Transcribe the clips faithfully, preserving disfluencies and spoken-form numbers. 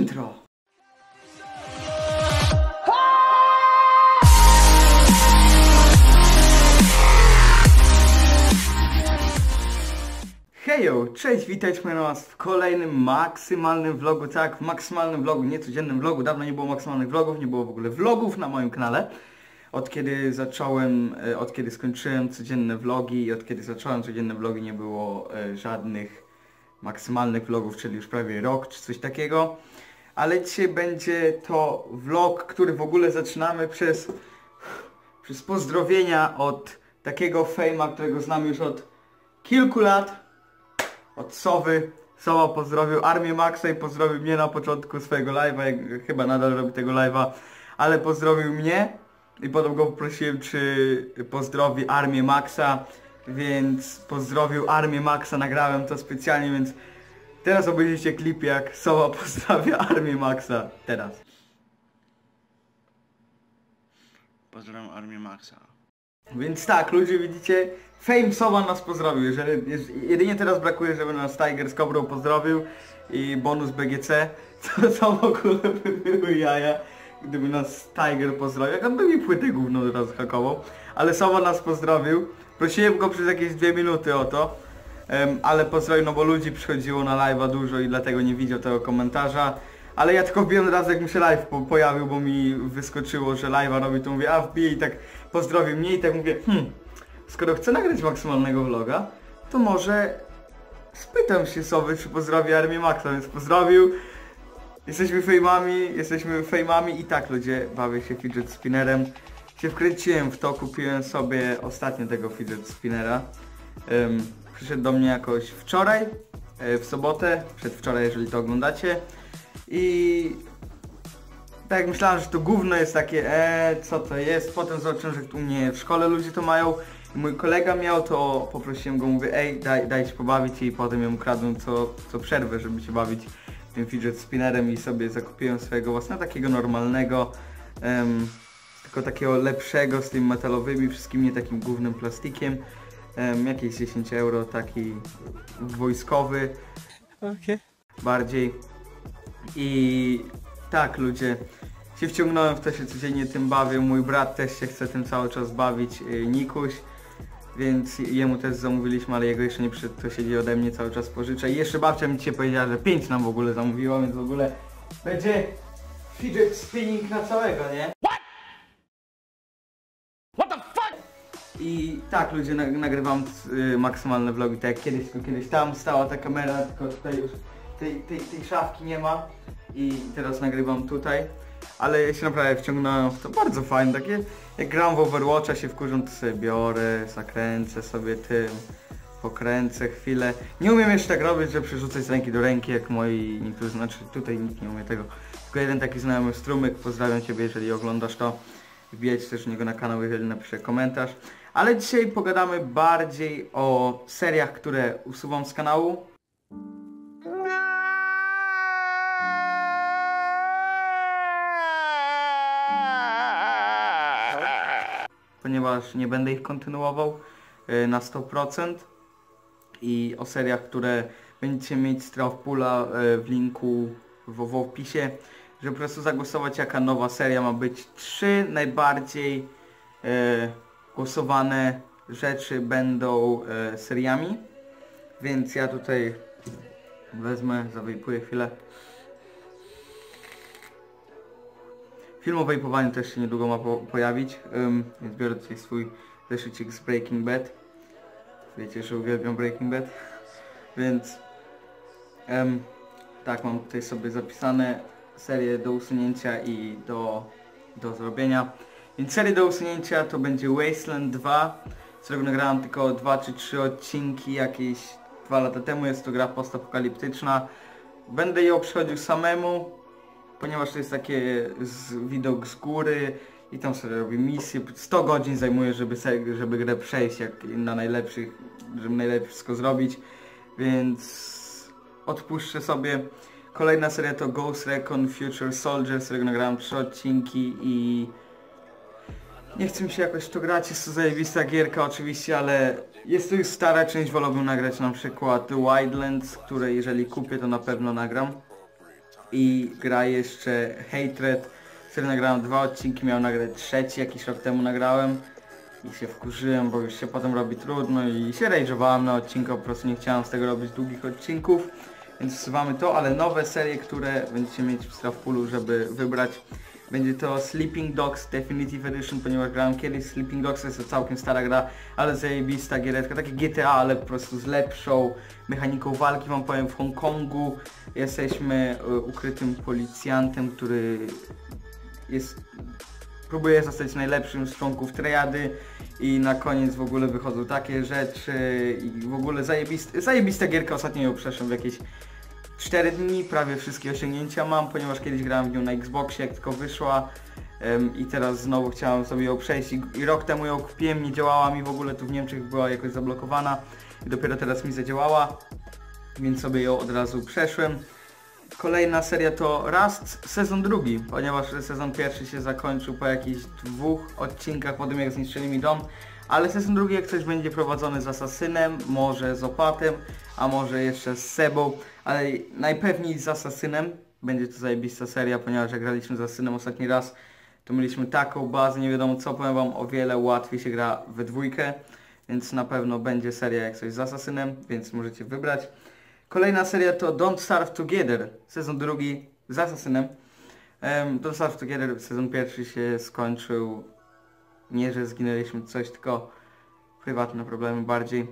intro. Hejo, cześć, witajcie nas w kolejnym maksymalnym vlogu, tak, w maksymalnym vlogu, nie codziennym vlogu, dawno nie było maksymalnych vlogów, nie było w ogóle vlogów na moim kanale. Od kiedy zacząłem, od kiedy skończyłem codzienne vlogi i od kiedy zacząłem codzienne vlogi nie było żadnych maksymalnych vlogów, czyli już prawie rok czy coś takiego. Ale dzisiaj będzie to vlog, który w ogóle zaczynamy przez, przez pozdrowienia od takiego fejma, którego znam już od kilku lat. Od Sowy. Sowa pozdrowił Armię Maksa i pozdrowił mnie na początku swojego live'a. Chyba nadal robi tego live'a, ale pozdrowił mnie. I potem go poprosiłem, czy pozdrowi Armię Maksa, więc pozdrowił Armię Maksa, nagrałem to specjalnie, więc teraz obejrzyjcie klip, jak Sowa pozdrawia Armię Maksa. Teraz. Pozdrawiam Armię Maksa. Więc tak, ludzie, widzicie, Fame Sowa nas pozdrowił. Jeżeli, jedynie teraz brakuje, żeby nas Tiger i Kobrą pozdrowił i Bonus B G C, co, co w ogóle by były jaja. Gdyby nas Tiger pozdrowił, jak on by mi płytę gówno teraz hakował, ale Sowa nas pozdrowił, prosiłem go przez jakieś dwie minuty o to, um, ale pozdrowił, no bo ludzi przychodziło na live'a dużo i dlatego nie widział tego komentarza, ale ja tylko wbiłem raz, jak mi się live po pojawił, bo mi wyskoczyło, że live'a robi, to mówię, a wbiję i tak pozdrowił mnie i tak mówię, hmm, skoro chcę nagrać maksymalnego vloga, to może spytam się Sowy, czy pozdrowi Armię Maksa, więc pozdrowił. Jesteśmy fejmami, jesteśmy fejmami i tak, ludzie, bawię się fidget spinnerem. Się wkręciłem w to, kupiłem sobie ostatnio tego fidget spinnera. Um, przyszedł do mnie jakoś wczoraj, w sobotę, przedwczoraj, jeżeli to oglądacie. I tak jak myślałem, że to gówno jest takie, e, co to jest, potem zobaczyłem, że tu mnie w szkole ludzie to mają. I mój kolega miał, to poprosiłem go, mówię, ej, daj, daj się pobawić i potem ją ukradłem co, co przerwę, żeby się bawić tym fidget spinnerem i sobie zakupiłem swojego własnego takiego normalnego, um, tylko takiego lepszego z tymi metalowymi, wszystkim nie takim głównym plastikiem, um, jakieś dziesięć euro, taki wojskowy, okay. Bardziej. I tak, ludzie, się wciągnąłem w to, się codziennie tym bawię, mój brat też się chce tym cały czas bawić, Nikuś, więc jemu też zamówiliśmy, ale jego jeszcze nie przyszedł, to siedzi ode mnie, cały czas pożyczę. I jeszcze babcia mi dzisiaj powiedziała, że pięć nam w ogóle zamówiła, więc w ogóle będzie fidget spinning na całego, nie? What? What the fuck? I tak, ludzie, nagrywam y, maksymalne vlogi, tak jak kiedyś, tylko kiedyś tam stała ta kamera, tylko tutaj już tej, tej, tej szafki nie ma i teraz nagrywam tutaj. Ale ja się naprawdę wciągnąłem w to, bardzo fajne, takie jak gram w Overwatcha, się wkurzam, to sobie biorę, zakręcę sobie tym, pokręcę chwilę. Nie umiem jeszcze tak robić, że przerzucać z ręki do ręki, jak moi niektórzy, znaczy tutaj nikt nie umie tego. Tylko jeden taki znajomy Strumyk, pozdrawiam ciebie, jeżeli oglądasz to, wbijać też u niego na kanał, jeżeli napisze komentarz. Ale dzisiaj pogadamy bardziej o seriach, które usuwam z kanału. Ponieważ nie będę ich kontynuował na sto procent i o seriach, które będziecie mieć z Trawpula w linku w, w opisie, żeby po prostu zagłosować, jaka nowa seria ma być. Trzy najbardziej e, głosowane rzeczy będą e, seriami, więc ja tutaj wezmę, zawejpuję chwilę. Film o wejpowaniu też się niedługo ma po pojawić, um, więc biorę tutaj swój zeszycik z Breaking Bad. Wiecie, że uwielbiam Breaking Bad, więc um, tak, mam tutaj sobie zapisane serie do usunięcia i do, do zrobienia. Więc serie do usunięcia to będzie Wasteland dwa, z którego nagrałem tylko dwa czy trzy odcinki jakieś dwa lata temu. Jest to gra postapokaliptyczna. Będę ją przechodził samemu, ponieważ to jest takie z, widok z góry i tam sobie robię misję. sto godzin zajmuje, żeby, se, żeby grę przejść, jak na najlepszych, żeby najlepiej wszystko zrobić, więc odpuszczę sobie. Kolejna seria to Ghost Recon Future Soldiers, z którego nagrałem trzy odcinki i nie chcę mi się jakoś to grać, jest to zajebista gierka oczywiście, ale jest to już stara część, wolałbym nagrać na przykład Wildlands, które jeżeli kupię, to na pewno nagram. i gra jeszcze Hatred, który nagrałem dwa odcinki, miał nagrać trzeci, jakiś rok temu nagrałem i się wkurzyłem, bo już się potem robi trudno i się rage'owałem na odcinku, po prostu nie chciałem z tego robić długich odcinków, więc wsuwamy to, ale nowe serie, które będziecie mieć w Strawpulu, żeby wybrać, będzie to Sleeping Dogs Definitive Edition, ponieważ grałem kiedyś. Sleeping Dogs jest to całkiem stara gra, ale zajebista giereczka, takie G T A, ale po prostu z lepszą mechaniką walki. Wam powiem, w Hongkongu jesteśmy ukrytym policjantem, który jest... próbuje zostać najlepszym z członków triady i na koniec w ogóle wychodzą takie rzeczy i w ogóle zajebista, zajebista gierka, ostatnio ją przeszłem w jakieś cztery dni, prawie wszystkie osiągnięcia mam, ponieważ kiedyś grałem w nią na Xboxie, jak tylko wyszła um, i teraz znowu chciałem sobie ją przejść i, i rok temu ją kupiłem, nie działała mi w ogóle, tu w Niemczech była jakoś zablokowana i dopiero teraz mi zadziałała, więc sobie ją od razu przeszłem. Kolejna seria to Rust, sezon drugi, ponieważ sezon pierwszy się zakończył po jakichś dwóch odcinkach po tym, jak zniszczyli mi dom, ale sezon drugi jak coś będzie prowadzony z Asasynem, może z Opatem, a może jeszcze z Sebą, ale najpewniej z Asasynem. Będzie to zajebista seria, ponieważ jak graliśmy z Asasynem ostatni raz, to mieliśmy taką bazę, nie wiadomo co, powiem wam, o wiele łatwiej się gra we dwójkę, więc na pewno będzie seria jak coś z Asasynem, więc możecie wybrać. Kolejna seria to Don't Starve Together, sezon drugi z Asasynem. Um, Don't Starve Together, sezon pierwszy się skończył, nie że zginęliśmy coś, tylko prywatne problemy bardziej.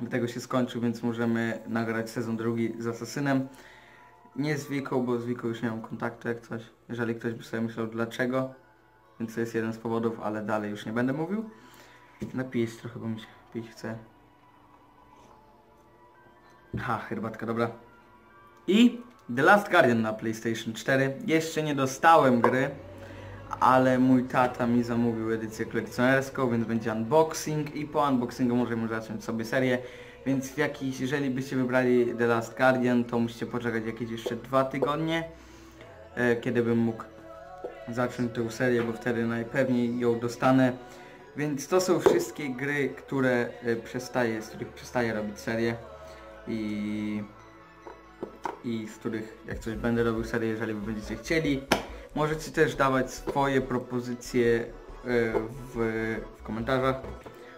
Dlatego się skończył, więc możemy nagrać sezon drugi z Asasynem. Nie z Wiką, bo z Wiką już nie mam kontaktu jak coś, jeżeli ktoś by sobie myślał dlaczego, więc to jest jeden z powodów, ale dalej już nie będę mówił. Napiję się trochę, bo mi się pić chce. Ha, herbatka, dobra. I The Last Guardian na PlayStation cztery. Jeszcze nie dostałem gry, ale mój tata mi zamówił edycję kolekcjonerską, więc będzie unboxing i po unboxingu możemy zacząć sobie serię. Więc w jakiś, jeżeli byście wybrali The Last Guardian, to musicie poczekać jakieś jeszcze dwa tygodnie, e, kiedy bym mógł zacząć tę serię, bo wtedy najpewniej ją dostanę. Więc to są wszystkie gry, które e, przestaję, z których przestaję robić serię. I, i z których jak coś będę robił serię, jeżeli wy będziecie chcieli. Możecie też dawać swoje propozycje w, w komentarzach,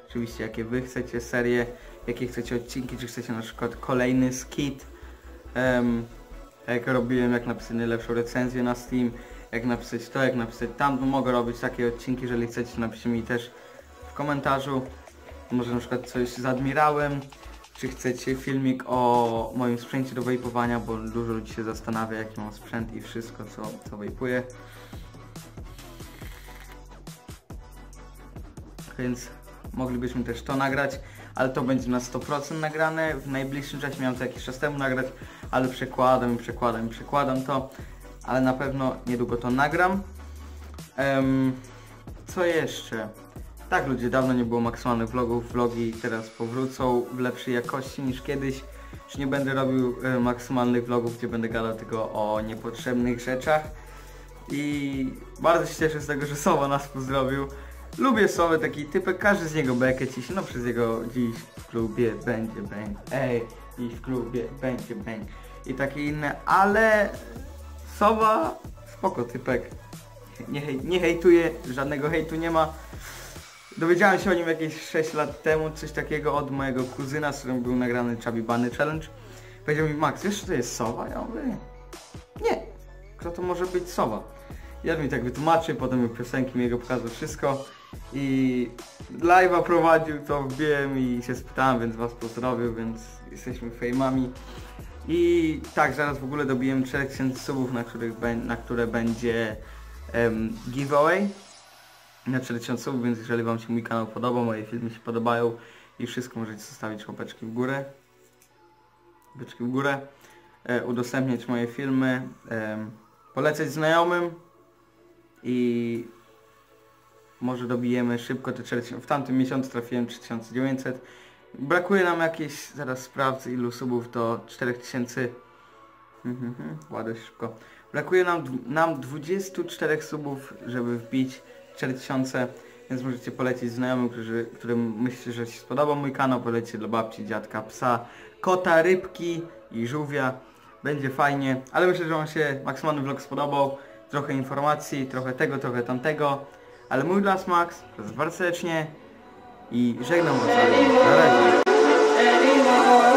oczywiście jakie wy chcecie serie, jakie chcecie odcinki, czy chcecie na przykład kolejny skit, um, jak robiłem, jak napisać najlepszą recenzję na Steam, jak napisać to, jak napisać tam, mogę robić takie odcinki, jeżeli chcecie, napiszcie mi też w komentarzu, może na przykład coś z Admirałem. Czy chcecie filmik o moim sprzęcie do wejpowania, bo dużo ludzi się zastanawia, jaki mam sprzęt i wszystko co, co wejpuje. Więc moglibyśmy też to nagrać, ale to będzie na sto procent nagrane. W najbliższym czasie miałem to jakiś czas temu nagrać, ale przekładam i przekładam i przekładam to. Ale na pewno niedługo to nagram. Um, co jeszcze? Tak ludzie, dawno nie było maksymalnych vlogów, vlogi teraz powrócą w lepszej jakości niż kiedyś. Już nie będę robił e, maksymalnych vlogów, gdzie będę gadał tylko o niepotrzebnych rzeczach. I bardzo się cieszę z tego, że Sowa nas pozdrowił. Lubię Sowę, taki typek, każdy z niego bekę ciśnie, no przez jego dziś w klubie będzie bang, ej, dziś w klubie będzie bang i takie inne, ale Sowa spoko typek, nie, hej, nie hejtuje, żadnego hejtu nie ma. Dowiedziałem się o nim jakieś sześć lat temu, coś takiego od mojego kuzyna, z którym był nagrany Chubby Bunny Challenge. Powiedział mi, Max, wiesz, co to jest Sowa? Ja mówię, nie, kto to może być Sowa? Ja mi tak wytłumaczył, potem piosenki mi jego pokazał wszystko i live'a prowadził, to wbiłem i się spytałem, więc was pozdrowił, więc jesteśmy fejmami. I tak, zaraz w ogóle dobiłem cztery tysiące subów, na, których na które będzie um, giveaway. Na cztery tysiące, więc jeżeli wam się mój kanał podoba, moje filmy się podobają i wszystko, możecie zostawić łapeczki w górę, łapeczki w górę, e, udostępniać moje filmy, e, polecać znajomym i może dobijemy szybko te cztery tysiące. W tamtym miesiącu trafiłem trzy tysiące dziewięćset. Brakuje nam jakieś, zaraz sprawdzę ilu subów, to cztery tysiące. Mhm, mhm, ładę szybko. Brakuje nam, nam dwudziestu czterech subów, żeby wbić cztery tysiące, więc możecie polecić znajomym, którzy, którym myślicie, że się spodoba mój kanał, polecicie dla babci, dziadka, psa, kota, rybki i żółwia, będzie fajnie, ale myślę, że on się Maxmanu vlog spodobał. Trochę informacji, trochę tego, trochę tamtego, ale mój dla Max, proszę bardzo serdecznie i żegnam was. Na razie.